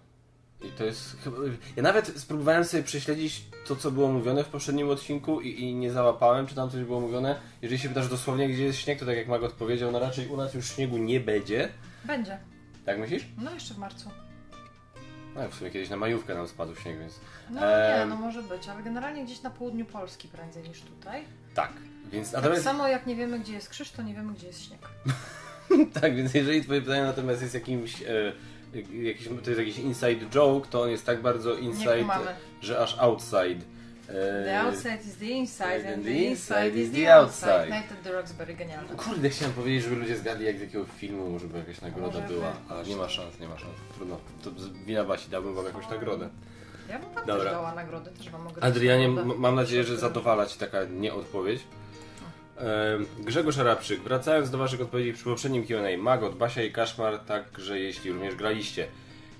I to jest chyba... Ja nawet spróbowałem sobie prześledzić to, co było mówione w poprzednim odcinku i, i nie załapałem, czy tam coś było mówione. Jeżeli się pytasz dosłownie, gdzie jest śnieg, to tak jak Magot powiedział, no raczej u nas już śniegu nie będzie. Będzie. Tak myślisz? No jeszcze w marcu. No w sumie kiedyś na majówkę nam spadł śnieg, więc... No ehm... nie, no może być, ale generalnie gdzieś na południu Polski prędzej niż tutaj. Tak, więc... Tak natomiast... samo jak nie wiemy, gdzie jest krzyż, to nie wiemy, gdzie jest śnieg. Tak, więc jeżeli Twoje pytanie natomiast jest jakimś... E, jakiś, to jest jakiś inside joke, to on jest tak bardzo inside, że aż outside. E... The outside is the inside and the inside is the outside. Night at the Roxbury, genialne. No kurde, chciałem powiedzieć, żeby ludzie zgadli, jak z jakiego filmu może by jakaś nagroda może była, ale nie ma szans, nie ma szans. Trudno, to wina Basi, dałbym wam jakąś nagrodę. Ja bym wam też dała nagrodę, też wam mogę. Adrianie, mam nadzieję, że zadowala Ci taka nieodpowiedź. Grzegorz Arabczyk, wracając do Waszych odpowiedzi przy poprzednim Q and A, Magot, Basia i Kaszmar, także jeśli również graliście.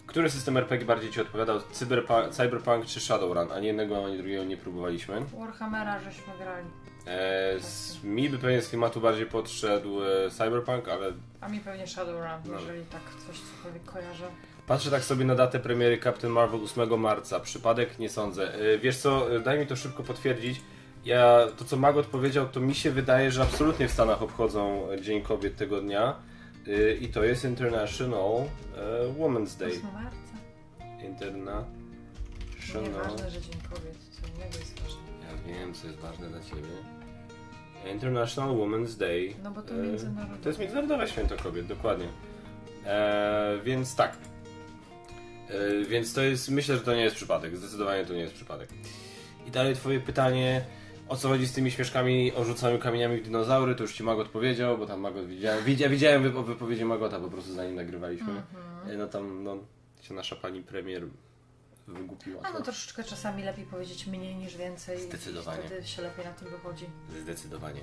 Który system R P G bardziej Ci odpowiadał? Cyberpunk, Cyberpunk czy Shadowrun? Ani jednego, ani drugiego nie próbowaliśmy. Warhammera żeśmy grali. E, z, mi by pewnie z klimatu bardziej podszedł e, Cyberpunk, ale... A mi pewnie Shadowrun, no. Jeżeli tak coś cokolwiek kojarzę. Patrzę tak sobie na datę premiery Captain Marvel ósmego marca. Przypadek? Nie sądzę. E, wiesz co, daj mi to szybko potwierdzić. Ja, to co Magot powiedział, to mi się wydaje, że absolutnie w Stanach obchodzą Dzień Kobiet tego dnia. I to jest International Women's Day. ósmego marca. International... Nie ważne, że Dzień Kobiet, co innego jest ważne. Ja wiem, co jest ważne dla Ciebie. International Women's Day. No bo to międzynarodowe. To jest międzynarodowe święto kobiet, dokładnie. E, więc tak. E, więc to jest... Myślę, że to nie jest przypadek. Zdecydowanie to nie jest przypadek. I dalej Twoje pytanie... O co chodzi z tymi śmieszkami o rzucaniu kamieniami w dinozaury, to już Ci Magot powiedział, bo tam Magot widziałem, ja widziałem wypowiedzi Magota po prostu, zanim nagrywaliśmy. Mm-hmm. No tam no, się nasza pani premier wygłupiła. A no troszeczkę czasami lepiej powiedzieć mniej niż więcej. Zdecydowanie. I wtedy się lepiej na tym wychodzi. Zdecydowanie.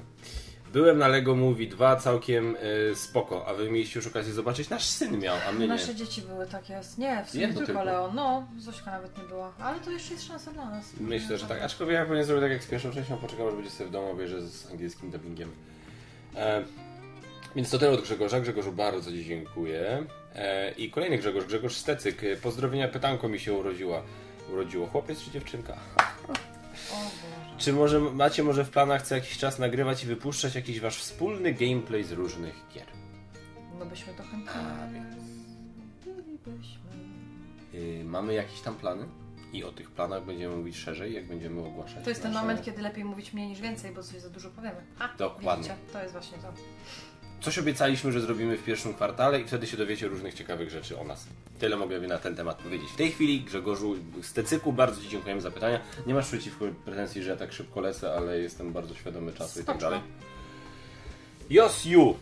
Byłem na Lego Movie dwa, całkiem y, spoko, a Wy mieliście już okazję zobaczyć, nasz syn miał, a my Nasze nie. dzieci były takie, nie, w sumie nie, tylko, tylko Leon, no, Zośka nawet nie była, ale to jeszcze jest szansa dla nas. Myślę, że tak, aczkolwiek ja pewnie zrobię tak jak z pierwszą częścią, poczekam, aż będzie sobie w domu, obejrzę z angielskim dubbingiem. E, więc to tyle od Grzegorza, Grzegorzu bardzo Ci dziękuję. E, I kolejny Grzegorz, Grzegorz Stecyk, pozdrowienia, pytanko mi się urodziła. Urodziło chłopiec czy dziewczynka? Czy może macie może w planach co jakiś czas nagrywać i wypuszczać jakiś wasz wspólny gameplay z różnych gier? No byśmy to chętnie. A, więc... yy, mamy jakieś tam plany i o tych planach będziemy mówić szerzej, jak będziemy ogłaszać. To jest ten nasze... moment, kiedy lepiej mówić mniej niż więcej, bo coś za dużo powiemy. Ha, dokładnie. Widzicie? To jest właśnie to. Coś obiecaliśmy, że zrobimy w pierwszym kwartale i wtedy się dowiecie różnych ciekawych rzeczy o nas. Tyle mogę na ten temat powiedzieć. W tej chwili, Grzegorzu Stecyku, bardzo Ci dziękujemy za pytania. Nie masz przeciwko pretensji, że ja tak szybko lecę, ale jestem bardzo świadomy czasu Stoczka. I tak dalej. Josiu!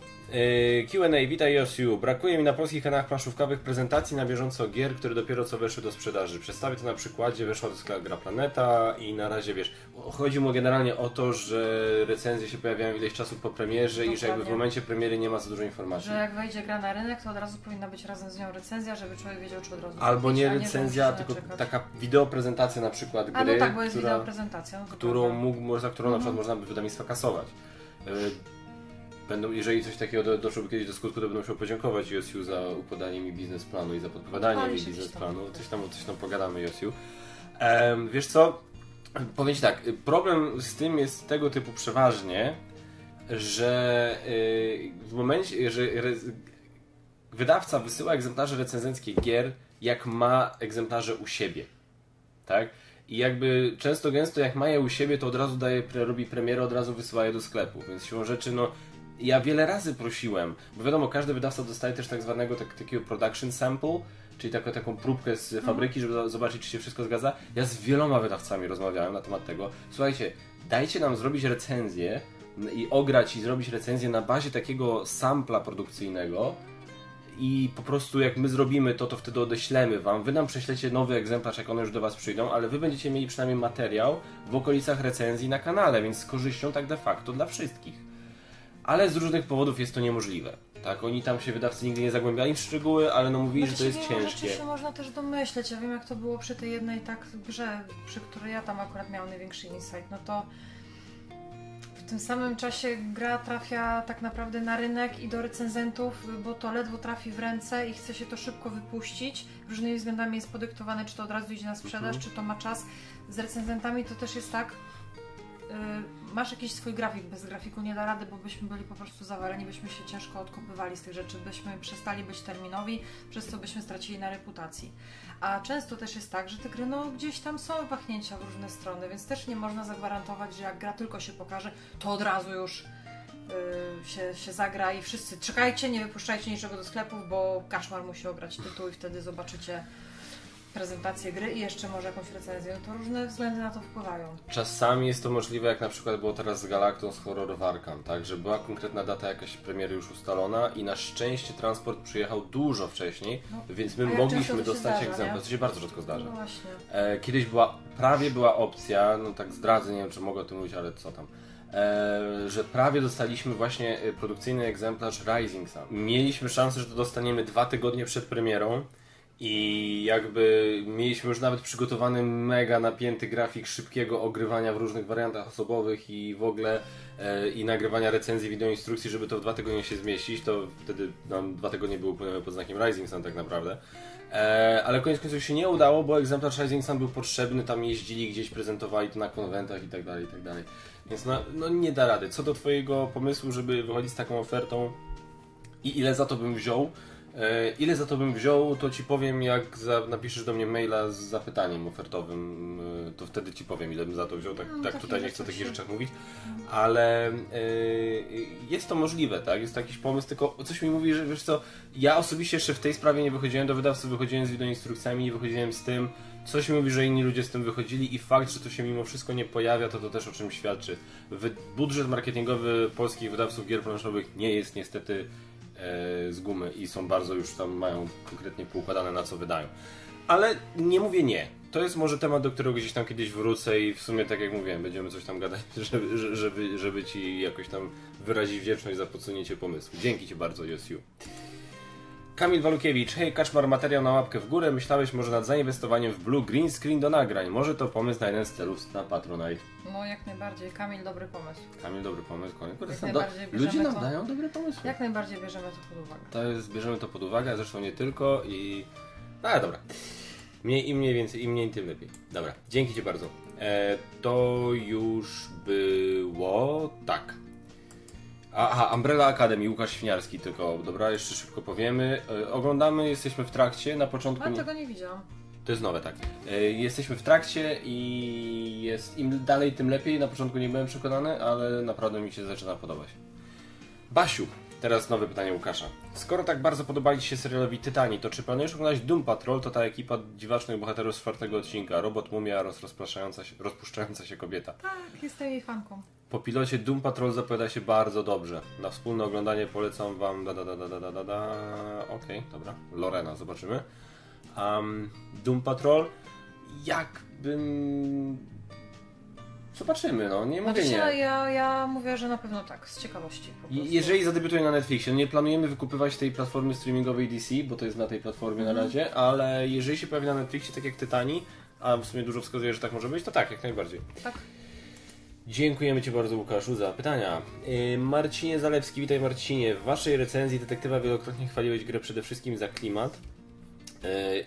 Q and A, witaj Josiu. Brakuje mi na polskich kanałach planszówkowych prezentacji na bieżąco gier, które dopiero co weszły do sprzedaży. Przedstawię to na przykładzie, weszła do Gra Planeta i na razie wiesz, chodzi mu generalnie o to, że recenzje się pojawiają ileś czasu po premierze no i że jakby w momencie premiery nie ma za dużo informacji. Że jak wejdzie gra na rynek, to od razu powinna być razem z nią recenzja, żeby człowiek wiedział, czy od razu. Albo nie recenzja, nie, tylko czekać. Taka wideoprezentacja na przykład gry, a no tak, bo jest która, wideoprezentacja, no którą mógł, za którą mm. na przykład można by wydawnictwa kasować. Będą, jeżeli coś takiego doszłoby kiedyś do skutku, to będą musiał podziękować Josiu za podanie mi biznesplanu i za podpowiadanie mi biznesplanu. Coś tam, coś tam pogadamy, Josiu. Ehm, wiesz co? Powiem Ci tak, problem z tym jest tego typu przeważnie, że yy, w momencie, że re, wydawca wysyła egzemplarze recenzenckie gier, jak ma egzemplarze u siebie. Tak? I jakby często gęsto jak ma je u siebie, to od razu daje, robi premierę, od razu wysyła je do sklepu. Więc siłą rzeczy, no ja wiele razy prosiłem, bo wiadomo, każdy wydawca dostaje też tak zwanego tak, takiego production sample, czyli taką, taką próbkę z fabryki, żeby zobaczyć, czy się wszystko zgadza. Ja z wieloma wydawcami rozmawiałem na temat tego. Słuchajcie, dajcie nam zrobić recenzję i ograć i zrobić recenzję na bazie takiego sampla produkcyjnego i po prostu jak my zrobimy to, to wtedy odeślemy wam. Wy nam prześlecie nowy egzemplarz, jak one już do was przyjdą, ale wy będziecie mieli przynajmniej materiał w okolicach recenzji na kanale, więc z korzyścią tak de facto dla wszystkich. Ale z różnych powodów jest to niemożliwe. Tak, oni tam się, wydawcy, nigdy nie zagłębiali w szczegóły, ale no mówili, że to jest ciężkie. Rzeczy się można też domyśleć, ja wiem jak to było przy tej jednej tak grze, przy której ja tam akurat miałam największy insight, no to w tym samym czasie gra trafia tak naprawdę na rynek i do recenzentów, bo to ledwo trafi w ręce i chce się to szybko wypuścić. Różnymi względami jest podyktowane, czy to od razu idzie na sprzedaż, mm-hmm. czy to ma czas. Z recenzentami to też jest tak, yy, masz jakiś swój grafik, bez grafiku nie da rady, bo byśmy byli po prostu zawaleni, byśmy się ciężko odkopywali z tych rzeczy, byśmy przestali być terminowi, przez co byśmy stracili na reputacji. A często też jest tak, że te gry, no gdzieś tam są pachnięcia w różne strony, więc też nie można zagwarantować, że jak gra tylko się pokaże, to od razu już yy, się, się zagra i wszyscy czekajcie, nie wypuszczajcie niczego do sklepów, bo koszmar musi ograć tytuł i wtedy zobaczycie prezentację gry i jeszcze może jakąś recenzję, to różne względy na to wpływają. Czasami jest to możliwe, jak na przykład było teraz z Galactą, z Horror of Arkham, tak, że była konkretna data jakaś premiery już ustalona i na szczęście transport przyjechał dużo wcześniej, no, więc my mogliśmy dostać egzemplarz, co się bardzo rzadko zdarza. No właśnie. E, kiedyś była, prawie była opcja, no tak zdradzę, nie wiem czy mogę o tym mówić, ale co tam, e, że prawie dostaliśmy właśnie produkcyjny egzemplarz Rising Sun. Mieliśmy szansę, że to dostaniemy dwa tygodnie przed premierą, i jakby mieliśmy już nawet przygotowany mega napięty grafik szybkiego ogrywania w różnych wariantach osobowych i w ogóle e, i nagrywania recenzji, wideoinstrukcji, żeby to w dwa tygodnie się zmieścić, to wtedy nam dwa tygodnie było upłynęły pod znakiem Rising Sun tak naprawdę. E, ale koniec końców się nie udało, bo egzemplarz Rising Sun był potrzebny, tam jeździli gdzieś, prezentowali to na konwentach i tak dalej, i tak dalej. Więc no, no nie da rady. Co do twojego pomysłu, żeby wychodzić z taką ofertą i ile za to bym wziął, Ile za to bym wziął, to ci powiem, jak za, napiszesz do mnie maila z zapytaniem ofertowym, to wtedy ci powiem, ile bym za to wziął, tak, no, tak tutaj nie chcę o takich rzeczach mówić, ale y, jest to możliwe, tak, jest to jakiś pomysł, tylko coś mi mówi, że wiesz co, ja osobiście jeszcze w tej sprawie nie wychodziłem do wydawców, wychodziłem z wideoinstrukcjami, nie wychodziłem z tym, coś mi mówi, że inni ludzie z tym wychodzili i fakt, że to się mimo wszystko nie pojawia, to to też o czym świadczy. Wy, budżet marketingowy polskich wydawców gier planszowych nie jest niestety z gumy i są bardzo już tam, mają konkretnie poukładane na co wydają. Ale nie mówię nie. To jest może temat, do którego gdzieś tam kiedyś wrócę i w sumie tak jak mówiłem, będziemy coś tam gadać, żeby, żeby, żeby ci jakoś tam wyrazić wdzięczność za podsunięcie pomysłu. Dzięki ci bardzo, Josiu. Kamil Walukiewicz. Hej, Kaczmar, materiał na łapkę w górę. Myślałeś może nad zainwestowaniem w blue green screen do nagrań. Może to pomysł na jeden z celów na Patronite. No jak najbardziej. Kamil, dobry pomysł. Kamil, dobry pomysł. Koniec. Do... Ludzie nam to... dają dobre pomysły. Jak najbardziej bierzemy to pod uwagę. To jest, bierzemy to pod uwagę, zresztą nie tylko i... No ale dobra. Mniej, Im mniej więcej, im mniej, tym lepiej. Dobra, dzięki ci bardzo. E, to już było... tak. Aha, Umbrella Academy, Łukasz Świniarski tylko, dobra, jeszcze szybko powiemy. E, oglądamy, jesteśmy w trakcie, na początku... A, tego nie widziałam. To jest nowe, tak. E, jesteśmy w trakcie i jest im dalej, tym lepiej. Na początku nie byłem przekonany, ale naprawdę mi się zaczyna podobać. Basiu, teraz nowe pytanie Łukasza. Skoro tak bardzo podobali Ci się serialowi Tytani, to czy planujesz oglądać Doom Patrol? To ta ekipa dziwacznych bohaterów z czwartego odcinka. Robot, mumia oraz rozpuszczająca się, rozpuszczająca się kobieta. Tak, jestem jej fanką. Po pilocie Doom Patrol zapowiada się bardzo dobrze. Na wspólne oglądanie polecam wam... Da, da, da, da, da, da, da. Okej, okay, dobra. Lorena, zobaczymy. Um, Doom Patrol... Jakbym... Zobaczymy, no. Nie mówię nie. Ja, ja mówię, że na pewno tak, z ciekawości. Jeżeli zadebiutuje na Netflixie, nie planujemy wykupywać tej platformy streamingowej D C, bo to jest na tej platformie mm. na razie, ale jeżeli się pojawi na Netflixie, tak jak Tytani, a w sumie dużo wskazuje, że tak może być, to tak, jak najbardziej. Tak. Dziękujemy Ci bardzo, Łukaszu, za pytania. Marcinie Zalewski, witaj Marcinie. W Waszej recenzji Detektywa wielokrotnie chwaliłeś grę przede wszystkim za klimat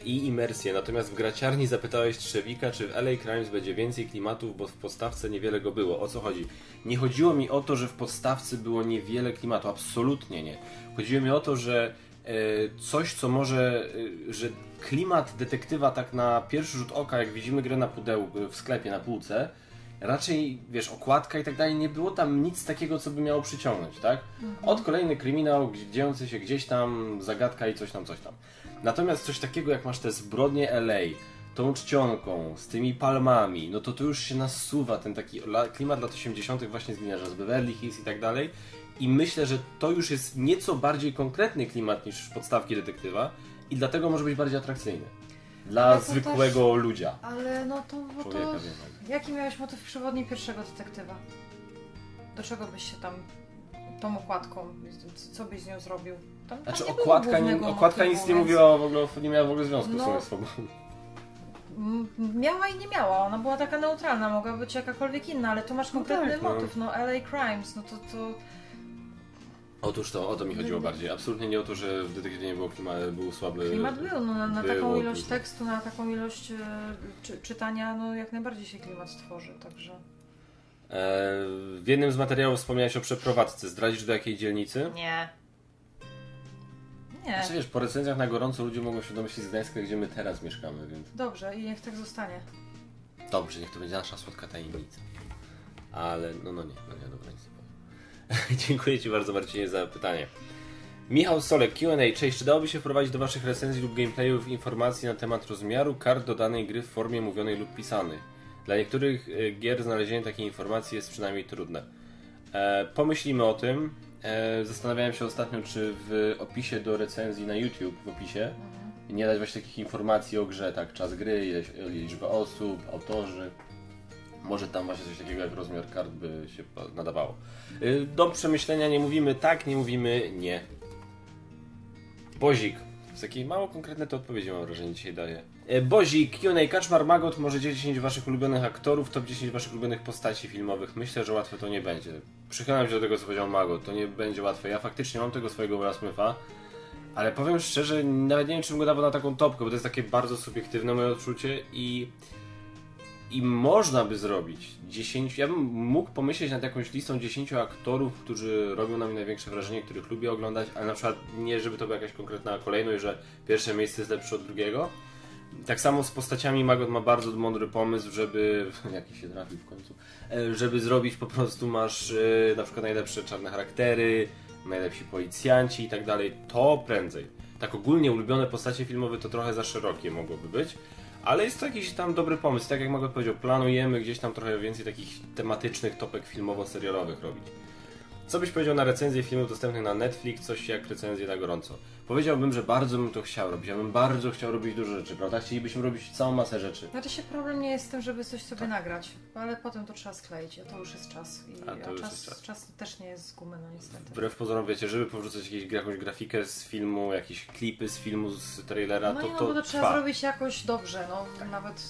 i imersję, natomiast w graciarni zapytałeś Trzewika, czy w L A Crimes będzie więcej klimatów, bo w podstawce niewiele go było. O co chodzi? Nie chodziło mi o to, że w podstawce było niewiele klimatu, absolutnie nie. Chodziło mi o to, że coś, co może, że klimat detektywa tak na pierwszy rzut oka, jak widzimy grę na pudełku, w sklepie, na półce, raczej, wiesz, okładka i tak dalej, nie było tam nic takiego, co by miało przyciągnąć, tak? Mhm. Od kolejny kryminał, dziejący się gdzieś tam, zagadka i coś tam, coś tam. Natomiast coś takiego jak masz te zbrodnie L A, tą czcionką, z tymi palmami, no to tu już się nasuwa ten taki klimat lat osiemdziesiątych właśnie z gliniarza z Beverly Hills i tak dalej. I myślę, że to już jest nieco bardziej konkretny klimat niż podstawki detektywa i dlatego może być bardziej atrakcyjny. Dla zwykłego też, ludzia. Ale no to... Bo człowieka to wiemy. Jaki miałeś motyw przewodni pierwszego detektywa? Do czego byś się tam... tą okładką, co byś z nią zrobił? Tam znaczy tam okładka, nie, okładka nic nie mówiła, w ogóle, nie miała w ogóle związku no, z sobą. Miała i nie miała, ona była taka neutralna, mogła być jakakolwiek inna, ale tu masz konkretny no tak, motyw, no. no L A Crimes, no to to... Otóż to, o to mi chodziło bardziej. Absolutnie nie o to, że w detektywie nie było klimatu, był słaby... Klimat był, no na, na taką ilość tekstu, na taką ilość e, czy, czytania, no jak najbardziej się klimat stworzy, także... W jednym z materiałów wspomniałeś o przeprowadzce. Zdradzisz do jakiej dzielnicy? Nie. Nie. Znaczy wiesz, po recenzjach na gorąco ludzie mogą się domyślić z Gdańska, gdzie my teraz mieszkamy, więc... Dobrze, i niech tak zostanie. Dobrze, niech to będzie nasza słodka tajemnica. Ale no no nie, no nie, dobra, nic nie powiem. Dziękuję Ci bardzo, Marcinie, za pytanie. Michał Solek, Q and A. Cześć, czy dałoby się wprowadzić do Waszych recenzji lub gameplayów informacji na temat rozmiaru kart do danej gry w formie mówionej lub pisanej? Dla niektórych gier znalezienie takiej informacji jest przynajmniej trudne. E, pomyślimy o tym. E, zastanawiałem się ostatnio, czy w opisie do recenzji na YouTube, w opisie, mhm. nie dać właśnie takich informacji o grze, tak, czas gry, liczba osób, autorzy. Może tam właśnie coś takiego jak rozmiar kart by się nadawało. E, do przemyślenia, nie mówimy tak, nie mówimy nie. Bozik. Z takiej mało konkretne to odpowiedzi, mam wrażenie, dzisiaj daje. Bozik, Q and A, Kaczmar, Magot, może dziesięć Waszych ulubionych aktorów, top dziesięć Waszych ulubionych postaci filmowych. Myślę, że łatwe to nie będzie. Przychylam się do tego, co powiedział Magot, to nie będzie łatwe. Ja faktycznie mam tego swojego Brasmyfa, ale powiem szczerze, nawet nie wiem, czy bym go dawał na taką topkę, bo to jest takie bardzo subiektywne moje odczucie i... I można by zrobić dziesięć... Ja bym mógł pomyśleć nad jakąś listą dziesięciu aktorów, którzy robią na mnie największe wrażenie, których lubię oglądać, ale na przykład nie, żeby to była jakaś konkretna kolejność, że pierwsze miejsce jest lepsze od drugiego. Tak samo z postaciami Magot ma bardzo mądry pomysł, żeby... Jaki się trafił w końcu? Żeby zrobić po prostu masz na przykład najlepsze czarne charaktery, najlepsi policjanci i tak dalej. To prędzej. Tak ogólnie ulubione postacie filmowe to trochę za szerokie mogłoby być. Ale jest to jakiś tam dobry pomysł, tak jak Magot powiedział, planujemy gdzieś tam trochę więcej takich tematycznych topek filmowo-serialowych robić. Co byś powiedział na recenzję filmów dostępnych na Netflix, coś jak recenzję na gorąco? Powiedziałbym, że bardzo bym to chciał robić, ja bym bardzo chciał robić dużo rzeczy, prawda? Chcielibyśmy robić całą masę rzeczy. Znaczy się problem nie jest z tym, żeby coś sobie tak. nagrać, ale potem to trzeba skleić, a to już jest czas. I a to a już czas, jest czas. czas też nie jest z gumy, no niestety. Wbrew pozorom, wiecie, żeby powrzucać jakieś, jakąś grafikę z filmu, jakieś klipy z filmu, z trailera, no to, nie, no, to, to trwa. Trzeba zrobić jakoś dobrze, no tak. Nawet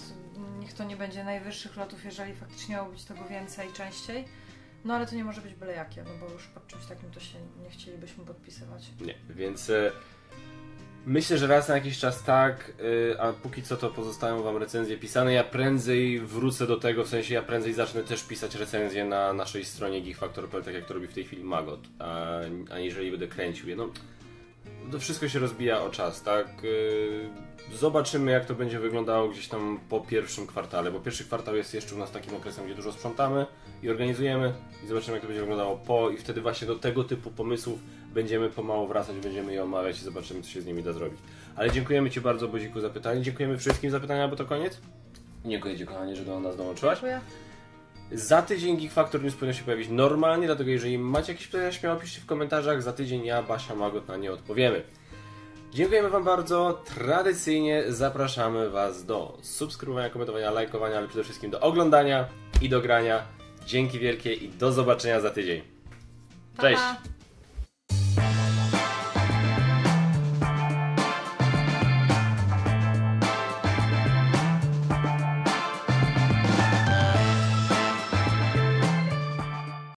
niech to nie będzie najwyższych lotów, jeżeli faktycznie miało być tego więcej i częściej. No ale to nie może być byle jakie, no bo już pod czymś takim to się nie chcielibyśmy podpisywać. Nie, więc e, myślę, że raz na jakiś czas tak, e, a póki co to pozostają Wam recenzje pisane. Ja prędzej wrócę do tego, w sensie ja prędzej zacznę też pisać recenzje na naszej stronie geek factor kropka p l, tak jak to robi w tej chwili Magot, a, a jeżeli będę kręcił je, no to wszystko się rozbija o czas, tak? E, zobaczymy jak to będzie wyglądało gdzieś tam po pierwszym kwartale, bo pierwszy kwartał jest jeszcze u nas takim okresem, gdzie dużo sprzątamy i organizujemy i zobaczymy jak to będzie wyglądało po i wtedy właśnie do tego typu pomysłów będziemy pomału wracać, będziemy je omawiać i zobaczymy co się z nimi da zrobić. Ale dziękujemy Ci bardzo Boziku za pytanie, dziękujemy wszystkim za pytania, bo to koniec. Dziękuję Ci kochanie, że do nas dołączyłaś. Dziękuję. Za tydzień Geek Factor News powinno się pojawić normalnie, dlatego jeżeli macie jakieś pytania śmiało piszcie w komentarzach, za tydzień ja, Basia, Magot na nie odpowiemy. Dziękujemy Wam bardzo, tradycyjnie zapraszamy Was do subskrybowania, komentowania, lajkowania, ale przede wszystkim do oglądania i do grania. Dzięki wielkie i do zobaczenia za tydzień. Cześć! Pa, pa.